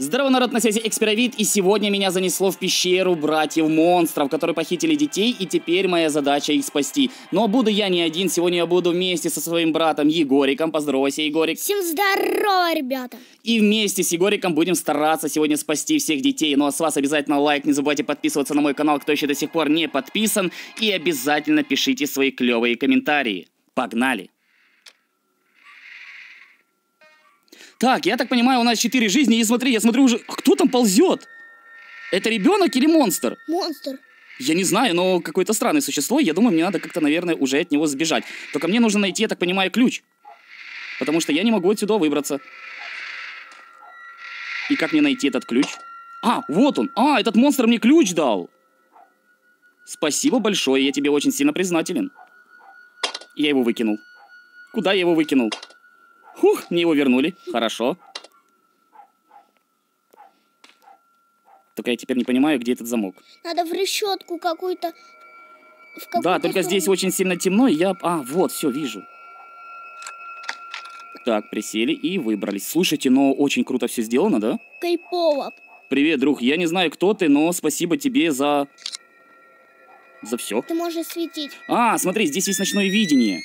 Здорово, народ, на связи Экспиравит, и сегодня меня занесло в пещеру братьев-монстров, которые похитили детей, и теперь моя задача их спасти. Но буду я не один, сегодня я буду вместе со своим братом Егориком. Поздоровайся, Егорик. Всем здорово, ребята. И вместе с Егориком будем стараться сегодня спасти всех детей. Ну а с вас обязательно лайк, не забывайте подписываться на мой канал, кто еще до сих пор не подписан, и обязательно пишите свои клевые комментарии. Погнали! Так, я так понимаю, у нас 4 жизни, и смотри, я смотрю уже... А кто там ползет? Это ребенок или монстр? Монстр. Я не знаю, но какое-то странное существо, я думаю, мне надо как-то, наверное, уже от него сбежать. Только мне нужно найти, я так понимаю, ключ. Потому что я не могу отсюда выбраться. И как мне найти этот ключ? А, вот он! А, этот монстр мне ключ дал! Спасибо большое, я тебе очень сильно признателен. Я его выкинул. Куда я его выкинул? Хух, мне его вернули. Хорошо. Только я теперь не понимаю, где этот замок. Надо в решетку какую-то... Да, только здесь очень сильно темно, и я... А, вот, все, вижу. Так, присели и выбрались. Слушайте, но очень круто все сделано, да? Кайпово. Привет, друг. Я не знаю, кто ты, но спасибо тебе за... За все. Ты можешь светить. А, смотри, здесь есть ночное видение.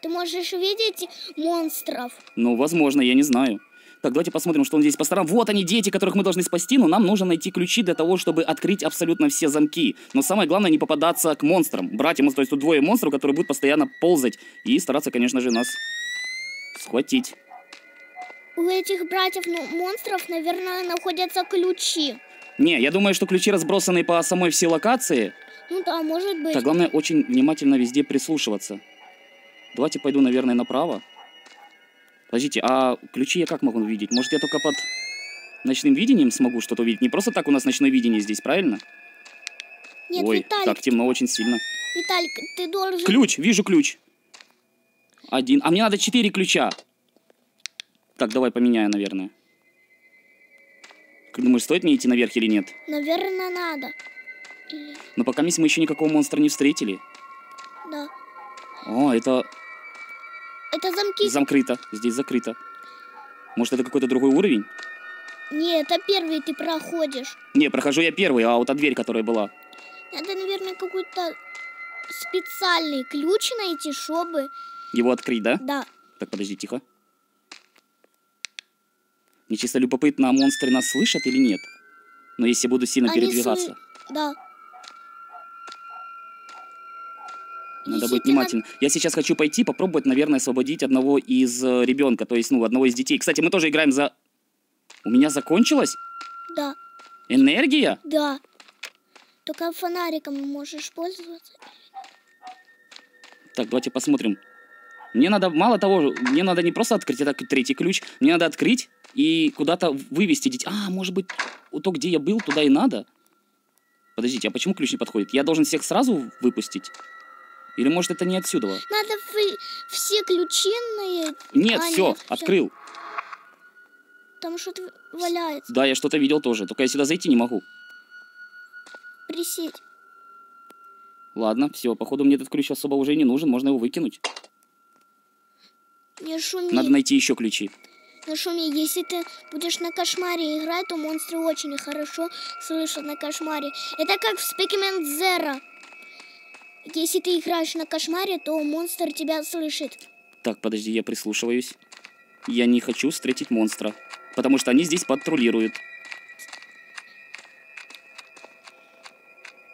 Ты можешь видеть монстров? Ну, возможно, я не знаю. Так, давайте посмотрим, что он здесь по сторонам. Вот они, дети, которых мы должны спасти, но нам нужно найти ключи для того, чтобы открыть абсолютно все замки. Но самое главное, не попадаться к монстрам. Братья, то есть тут двое монстров, которые будут постоянно ползать и стараться, конечно же, нас схватить. У этих братьев, ну, монстров, наверное, находятся ключи. Не, я думаю, что ключи разбросаны по самой всей локации. Ну да, может быть. Так, главное, очень внимательно везде прислушиваться. Давайте пойду, наверное, направо. Подождите, а ключи я как могу увидеть? Может, я только под ночным видением смогу что-то увидеть? Не просто так у нас ночное видение здесь, правильно? Нет, ой, Виталик, так темно очень сильно. Виталик, ты должен... Ключ, вижу ключ. Один. А мне надо 4 ключа. Так, давай поменяю, наверное. Как думаешь, стоит мне идти наверх или нет? Наверное, надо. Но пока мы еще никакого монстра не встретили. Да. О, это... Это замки. Замкрыто. Здесь закрыто. Может, это какой-то другой уровень? Не, это первый ты проходишь. Не, прохожу я первый, а вот та дверь, которая была. Надо, наверное, какой-то специальный ключ найти, чтобы... Его открыть, да? Да. Так, подожди, тихо. Мне чисто любопытно, а монстры нас слышат или нет? Но если я буду сильно передвигаться... Да. Надо быть внимательным. Я сейчас хочу пойти попробовать, наверное, освободить одного из ребенка, то есть, ну, одного из детей. Кстати, мы тоже играем за... У меня закончилась? Да. Энергия? Да. Только фонариком можешь пользоваться. Так, давайте посмотрим. Мне надо, мало того, мне надо не просто открыть, это третий ключ. Мне надо открыть и куда-то вывести детей. А, может быть, то, где я был, туда и надо? Подождите, а почему ключ не подходит? Я должен всех сразу выпустить? Или, может, это не отсюда? Надо все ключиные... Нет, все, открыл. Там что-то валяется. Да, я что-то видел тоже, только я сюда зайти не могу. Присесть. Ладно, все, походу мне этот ключ особо уже не нужен, можно его выкинуть. Не шуми. Надо найти еще ключи. Не шуми, если ты будешь на кошмаре играть, то монстры очень хорошо слышат на кошмаре. Это как в Спикмент Зера. Если ты играешь на кошмаре, то монстр тебя слышит. Так, подожди, я прислушиваюсь. Я не хочу встретить монстра, потому что они здесь патрулируют.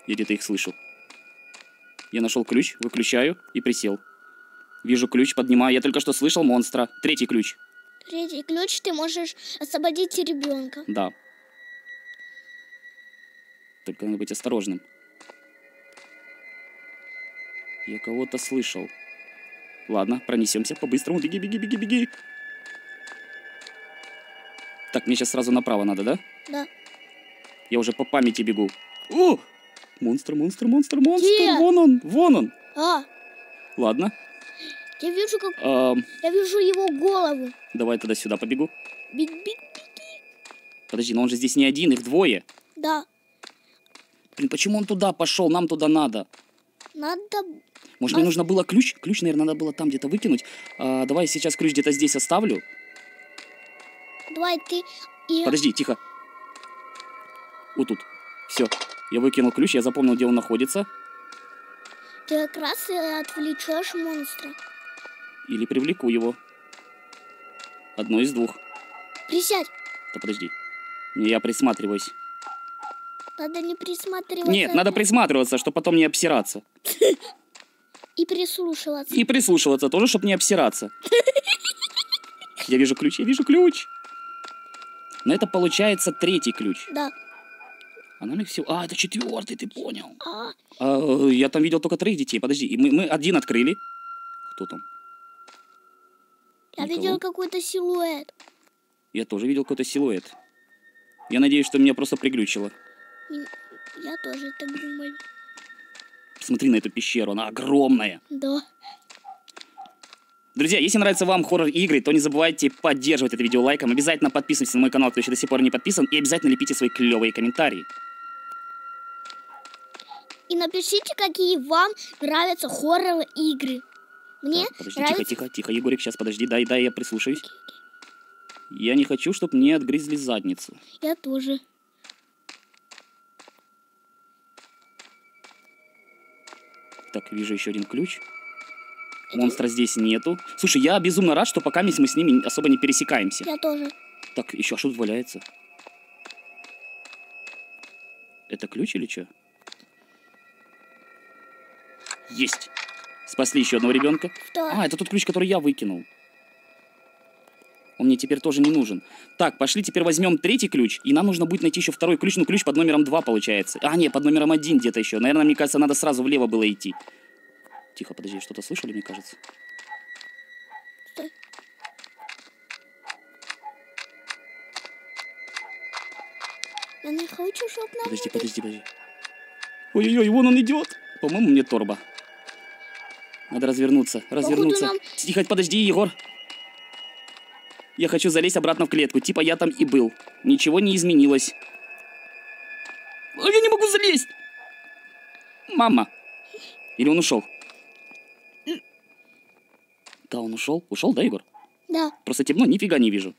Я где-то их слышу. Я нашел ключ, выключаю и присел. Вижу ключ, поднимаю. Я только что слышал монстра. Третий ключ. Третий ключ, ты можешь освободить ребенка. Да. Только надо быть осторожным. Я кого-то слышал. Ладно, пронесемся по-быстрому. Беги, беги, беги, беги. Так, мне сейчас сразу направо надо, да? Да. Я уже по памяти бегу. О! Монстр, монстр, монстр, монстр. Где? Вон он, вон он. А. Ладно. Я вижу, как... Я вижу его голову. Давай тогда сюда побегу. Беги, беги. Подожди, но он же здесь не один, их двое. Да. Блин, почему он туда пошел? Нам туда надо. Надо... Может, мне нужно было ключ? Ключ, наверное, надо было там где-то выкинуть. А, давай я сейчас ключ где-то здесь оставлю. Давай ты... Подожди, тихо. Вот тут. Все. Я выкинул ключ, я запомнил, где он находится. Ты как раз отвлечешь монстра. Или привлеку его. Одно из двух. Присядь. Да подожди. Я присматриваюсь. Надо не присматриваться. Нет, надо присматриваться, чтобы потом не обсираться. И прислушиваться. И прислушиваться тоже, чтобы не обсираться. Я вижу ключ, я вижу ключ. Но это получается третий ключ. Да. А наверное все. А, это четвертый, ты понял? А, я там видел только 3 детей. Подожди, и мы один открыли. Кто там? Я видел какой-то силуэт. Я тоже видел какой-то силуэт. Я надеюсь, что меня просто приглючило. Я тоже так думаю. Посмотри на эту пещеру, она огромная. Да. Друзья, если нравятся вам хоррор-игры, то не забывайте поддерживать это видео лайком. Обязательно подписывайтесь на мой канал, кто еще до сих пор не подписан. И обязательно лепите свои клевые комментарии. И напишите, какие вам нравятся хоррор-игры. Мне так, подожди, нравится... Тихо, тихо, тихо, Егорик, сейчас подожди, дай я прислушаюсь. Я не хочу, чтобы мне отгрызли задницу. Я тоже. Так, вижу еще один ключ. Монстра здесь нету. Слушай, я безумно рад, что пока мы с ними особо не пересекаемся. Я тоже. Так, еще что тут валяется? Это ключ или что? Есть. Спасли еще одного ребенка. Что? А, это тот ключ, который я выкинул. Он мне теперь тоже не нужен. Так, пошли, теперь возьмем 3-й ключ. И нам нужно будет найти еще 2-й ключ. Ну, ключ под номером 2 получается. А, нет, под номером 1 где-то еще. Наверное, мне кажется, надо сразу влево было идти. Тихо, подожди, что-то слышали, мне кажется? Стой. Я не хочу, чтобы нам... Подожди, подожди, подожди. Ой-ой-ой, вон он идет. По-моему, мне торба. Надо развернуться, развернуться. Нам... Тихо, подожди, Егор. Я хочу залезть обратно в клетку. Типа я там и был. Ничего не изменилось. А я не могу залезть. Мама. Или он ушел? Да, он ушел. Ушел, да, Егор? Да. Просто темно, нифига не вижу.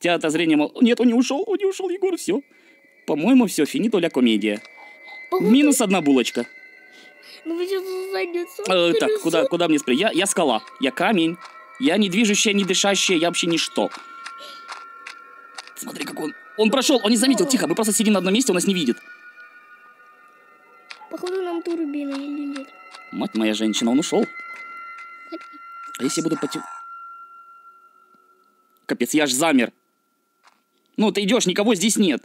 Театр зрения мол... Нет, он не ушел, Егор, все. По-моему, все, финито ля комедия. Погоди. Минус 1 булочка. Ну, так, куда мне спрятать? Я скала, я камень. Я не движущая, не дышащая, я вообще ничто. Смотри, как он... Он прошел, он не заметил. Тихо, мы просто сидим на одном месте, он нас не видит. Походу, нам турбина или нет? Мать моя женщина, он ушел. А если я буду потем... Капец, я ж замер. Ну, ты идешь, никого здесь нет.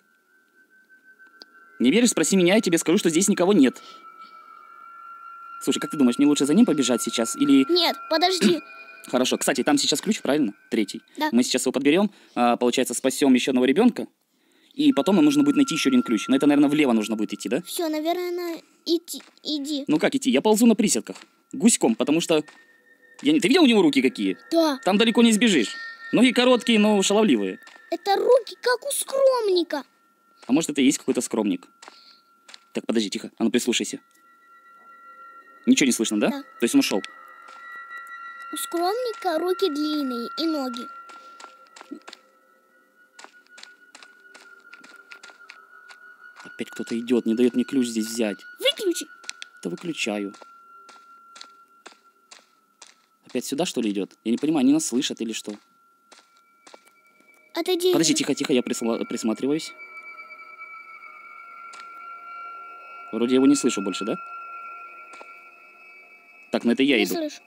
Не веришь, спроси меня, я тебе скажу, что здесь никого нет. Слушай, как ты думаешь, мне лучше за ним побежать сейчас или... Нет, подожди. Хорошо. Кстати, там сейчас ключ, правильно? 3-й. Да. Мы сейчас его подберем, получается, спасем еще одного ребенка. И потом нам нужно будет найти еще 1 ключ. Но это, наверное, влево нужно будет идти, да? Все, наверное, иди. Ну как идти? Я ползу на приседках. Гуськом, потому что... Ты видел у него руки какие? Да. Там далеко не сбежишь. Ноги короткие, но шаловливые. Это руки, как у скромника. А может, это и есть какой-то скромник? Так, подожди, тихо. А ну, прислушайся. Ничего не слышно, да? Да. То есть он ушел. У скромника руки длинные и ноги. Опять кто-то идет, не дает мне ключ здесь взять. Выключи. Да выключаю. Опять сюда, что ли, идет? Я не понимаю, они нас слышат или что? Отойди. Подожди, тихо-тихо, я присматриваюсь. Вроде я его не слышу больше, да? Так, ну это я иду. Слышу.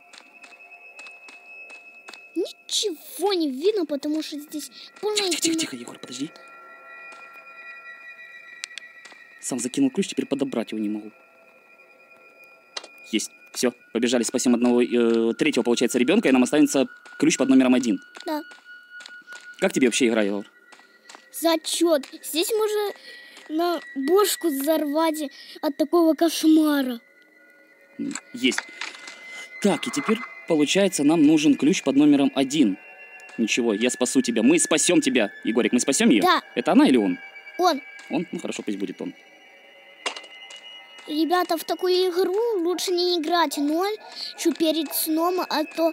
Ничего не видно, потому что здесь полная... Тихо-тихо-тихо, Егор, подожди. Сам закинул ключ, теперь подобрать его не могу. Есть. Все, побежали, спасем 1-го, 3-го, получается, ребенка, и нам останется ключ под номером 1. Да. Как тебе вообще игра, Егор? Зачет. Здесь можно на бошку взорвать от такого кошмара. Есть. Так, и теперь, получается, нам нужен ключ под номером 1. Ничего, я спасу тебя. Мы спасем тебя, Егорик, мы спасем ее? Да. Это она или он? Он. Он? Ну хорошо, пусть будет он. ребята, в такую игру лучше не играть ночью перед сном, а то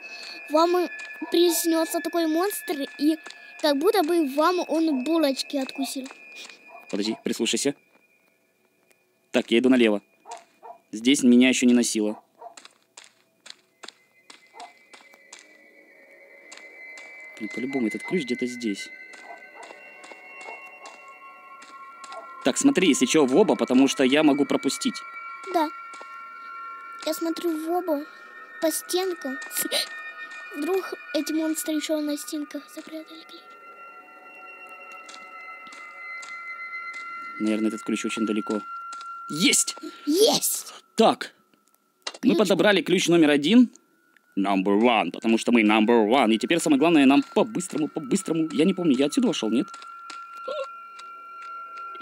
вам приснется такой монстр, и как будто бы вам он булочки откусил. Подожди, прислушайся. Так, я иду налево. Здесь меня еще не носило. По-любому этот ключ где-то здесь. Так, смотри, если что, в оба, потому что я могу пропустить. Да. Я смотрю в оба по стенкам. Вдруг эти монстры еще на стенках запрятали ключ. Наверное, этот ключ очень далеко. Есть! Есть! Так. Ключ. Мы подобрали ключ номер один. Number one, потому что мы number one. И теперь самое главное, нам по-быстрому. Я не помню, я отсюда вошел, нет?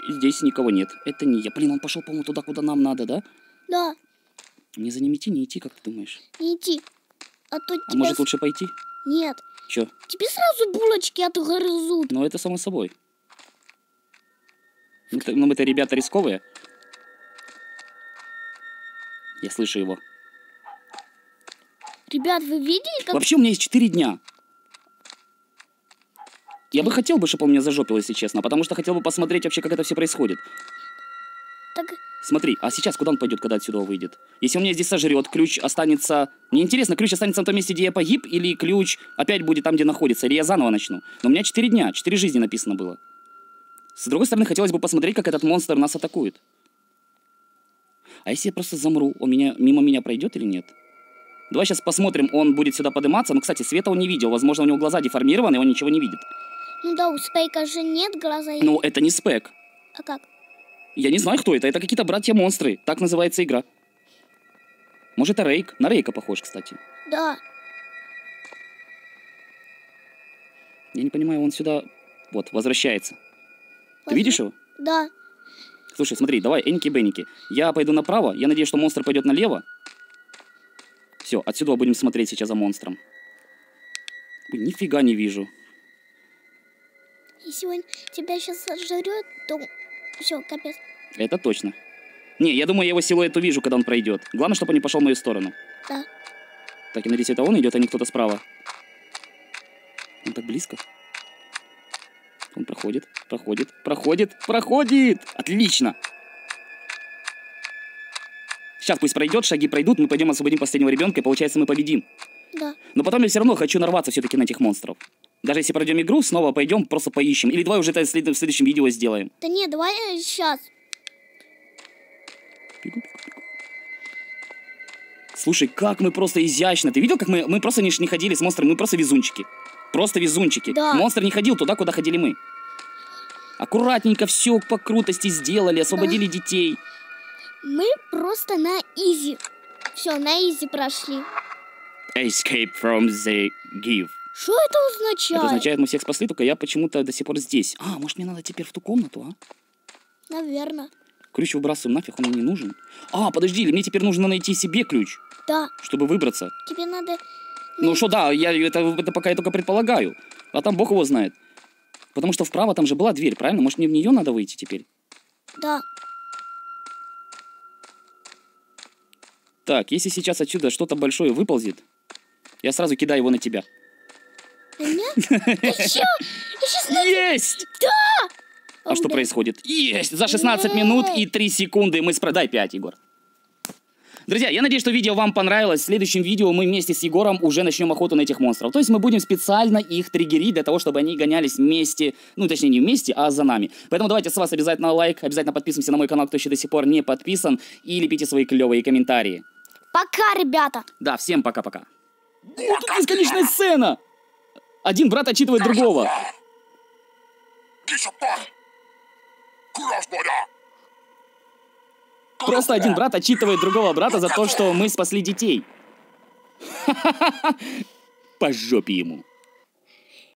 Здесь никого нет. Это не я. Блин, он пошел, по-моему, туда, куда нам надо, да? Да. Не за ним идти, не идти, как ты думаешь? Не идти. А то тебя... может, лучше пойти? Нет. Че? Тебе сразу булочки отгрызут. Ну, это само собой. Ну, мы-то ребята рисковые. Я слышу его. Ребят, вы видели, как... Вообще, у меня есть 4 дня. Я бы хотел, чтобы он меня зажопил, если честно, потому что хотел бы посмотреть вообще, как это все происходит. Так... Смотри, а сейчас куда он пойдет, когда отсюда выйдет? Если он меня здесь сожрет, ключ останется... Мне интересно, ключ останется на том месте, где я погиб, или ключ опять будет там, где находится, или я заново начну. Но у меня 4 дня, 4 жизни написано было. С другой стороны, хотелось бы посмотреть, как этот монстр нас атакует. А если я просто замру, он меня, мимо меня пройдет или нет? Давай сейчас посмотрим, он будет сюда подниматься. Ну, кстати, света он не видел. Возможно, у него глаза деформированы, и он ничего не видит. Ну да, у Спейка же нет глаза. Ну, это не Спек. А как? Я не знаю, кто это. Это какие-то братья-монстры. Так называется игра. Может, это Рейк? На Рейка похож, кстати. Да. Я не понимаю, он сюда... Вот, возвращается. Ты видишь его? Да. Слушай, смотри, давай, эники-беники. Я пойду направо. Я надеюсь, что монстр пойдет налево. Все, отсюда будем смотреть сейчас за монстром. Блин, нифига не вижу. Если он тебя сейчас сожрет, то все, капец. Это точно. Не, я думаю, я его силуэт увижу, когда он пройдет. Главное, чтобы он не пошел в мою сторону. Да. Так, я надеюсь, это он идет, а не кто-то справа. Он так близко. Он проходит, проходит. Отлично. Сейчас пусть пройдет, шаги пройдут, мы пойдем освободим последнего ребенка, и получается мы победим. Да. Но потом я все равно хочу нарваться все-таки на этих монстров. Даже если пройдем игру, снова пойдем, просто поищем. Или давай уже это в следующем видео сделаем. Да нет, давай сейчас. Слушай, как мы просто изящно. Ты видел, как мы просто не ходили с монстрами, мы просто везунчики. Просто везунчики. Да. Монстр не ходил туда, куда ходили мы. Аккуратненько все по крутости сделали, освободили детей. Мы просто на изи. Все, на изи прошли. Escape from the give. Что это означает? Это означает, мы всех спасли, только я почему-то до сих пор здесь. А, может, мне надо теперь в ту комнату, а? Наверное. Ключ выбрасываем нафиг, он мне не нужен. А, подожди, мне теперь нужно найти себе ключ. Да. Чтобы выбраться. Тебе надо... Ну что, да, я это пока я только предполагаю. А там бог его знает. Потому что вправо там же была дверь, правильно? Может, мне в нее надо выйти теперь? Да. Так, если сейчас отсюда что-то большое выползет, я сразу кидаю его на тебя. Есть! Да! А что происходит? Есть! За 16 минут и 3 секунды мы спродай 5, Егор. Друзья, я надеюсь, что видео вам понравилось. В следующем видео мы вместе с Егором уже начнем охоту на этих монстров. То есть мы будем специально их триггерить для того, чтобы они гонялись вместе. Ну, точнее, не вместе, а за нами. Поэтому давайте с вас обязательно лайк. Обязательно подписываемся на мой канал, кто еще до сих пор не подписан. И лепите свои клевые комментарии. Пока, ребята. Да, всем пока-пока. Тут бесконечная сцена. Один брат отчитывает другого. Просто один брат отчитывает другого брата за то, что мы спасли детей. По жопе ему.